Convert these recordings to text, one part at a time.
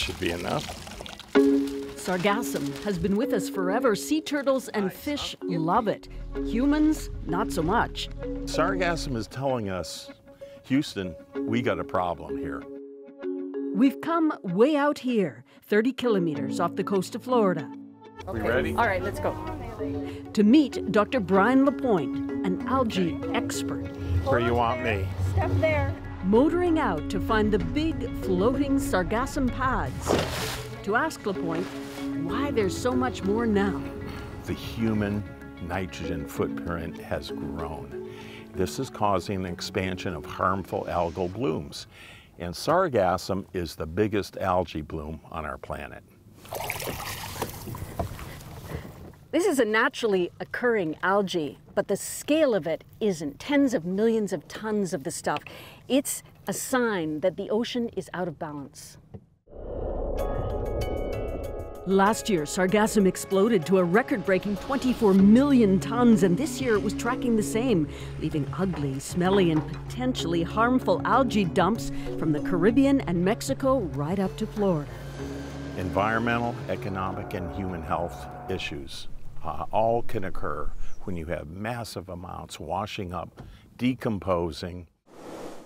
should be enough. Sargassum has been with us forever. Sea turtles and fish love it. Humans, not so much. Sargassum is telling us, Houston, we got a problem here. We've come way out here, 30 kilometers off the coast of Florida. Okay. We ready? All right, let's go. To meet Dr. Brian LaPointe, an algae expert. Where you want me? Step there. Motoring out to find the big floating Sargassum pods. To ask LaPointe why there's so much more now. The human nitrogen footprint has grown. This is causing an expansion of harmful algal blooms. And Sargassum is the biggest algae bloom on our planet. This is a naturally occurring algae, but the scale of it isn't. Tens of millions of tons of the stuff. It's a sign that the ocean is out of balance. Last year, Sargassum exploded to a record-breaking 24 million tons, and this year it was tracking the same, leaving ugly, smelly, and potentially harmful algae dumps from the Caribbean and Mexico right up to Florida. Environmental, economic, and human health issues all can occur when you have massive amounts washing up, decomposing.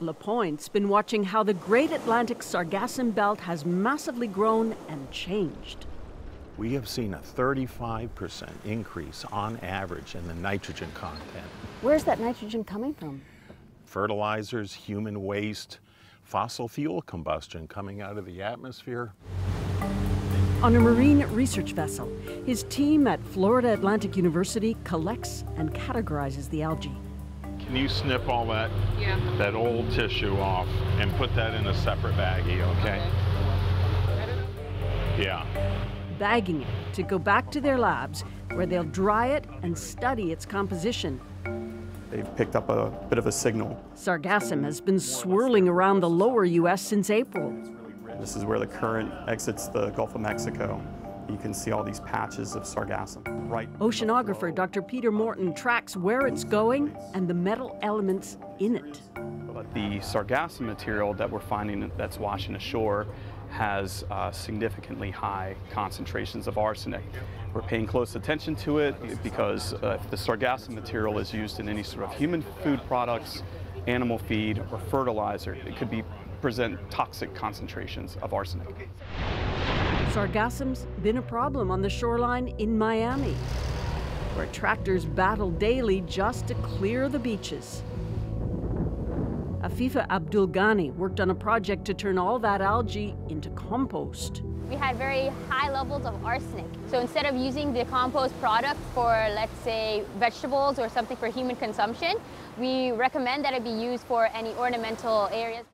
LaPointe's been watching how the Great Atlantic Sargassum Belt has massively grown and changed. We have seen a 35% increase on average in the nitrogen content. Where's that nitrogen coming from? Fertilizers, human waste, fossil fuel combustion coming out of the atmosphere. On a marine research vessel, his team at Florida Atlantic University collects and categorizes the algae. Can you snip all that, that old tissue off and put that in a separate baggie, okay? I don't know. Yeah. Bagging it to go back to their labs where they'll dry it and study its composition. They've picked up a bit of a signal. Sargassum has been swirling around the lower U.S. since April. This is where the current exits the Gulf of Mexico. You can see all these patches of Sargassum. Right. Oceanographer Dr. Peter Morton tracks where it's going and the metal elements in it. But the Sargassum material that we're finding that's washing ashore has significantly high concentrations of arsenic. We're paying close attention to it because if the Sargassum material is used in any sort of human food products, animal feed, or fertilizer, it could present toxic concentrations of arsenic. Sargassum's been a problem on the shoreline in Miami, where tractors battle daily just to clear the beaches. Afeefa Abdool-Ghany worked on a project to turn all that algae into compost. We had very high levels of arsenic. So instead of using the compost product for, let's say, vegetables or something for human consumption, we recommend that it be used for any ornamental areas.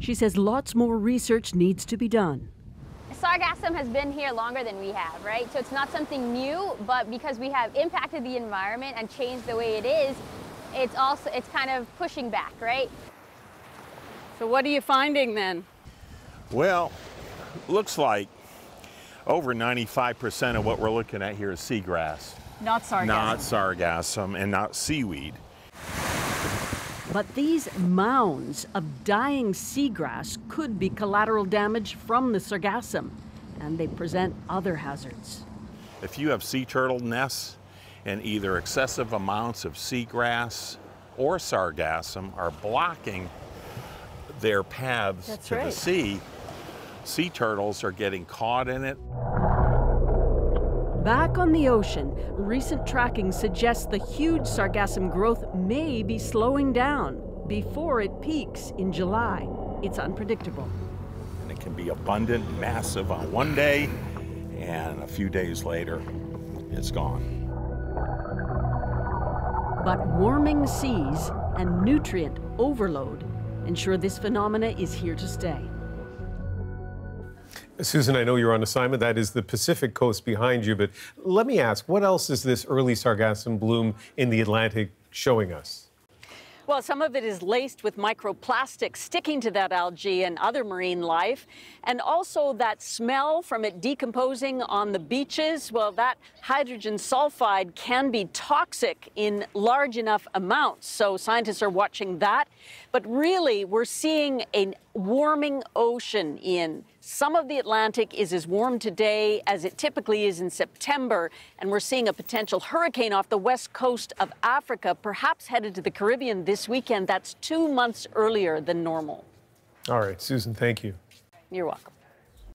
She says lots more research needs to be done. Sargassum has been here longer than we have, right? So it's not something new, but because we have impacted the environment and changed the way it is, it's kind of pushing back, right? So what are you finding then? Well, looks like over 95% of what we're looking at here is seagrass. Not sargassum. Not sargassum and not seaweed. But these mounds of dying seagrass could be collateral damage from the sargassum, and they present other hazards. If you have sea turtle nests and either excessive amounts of seagrass or sargassum are blocking their paths to the sea, sea turtles are getting caught in it. Back on the ocean, recent tracking suggests the huge sargassum growth may be slowing down before it peaks in July. It's unpredictable. And it can be abundant, massive on one day, and a few days later, it's gone. But warming seas and nutrient overload ensure this phenomena is here to stay. Susan, I know you're on assignment. That is the Pacific coast behind you, but let me ask, what else is this early sargassum bloom in the Atlantic showing us? Well, some of it is laced with microplastics sticking to that algae and other marine life, and also that smell from it decomposing on the beaches. Well, that hydrogen sulfide can be toxic in large enough amounts, so scientists are watching that. But really, we're seeing a warming ocean in. Some of the Atlantic is as warm today as it typically is in September, and we're seeing a potential hurricane off the west coast of Africa, perhaps headed to the Caribbean this weekend. That's 2 months earlier than normal. All right, Susan, thank you. You're welcome.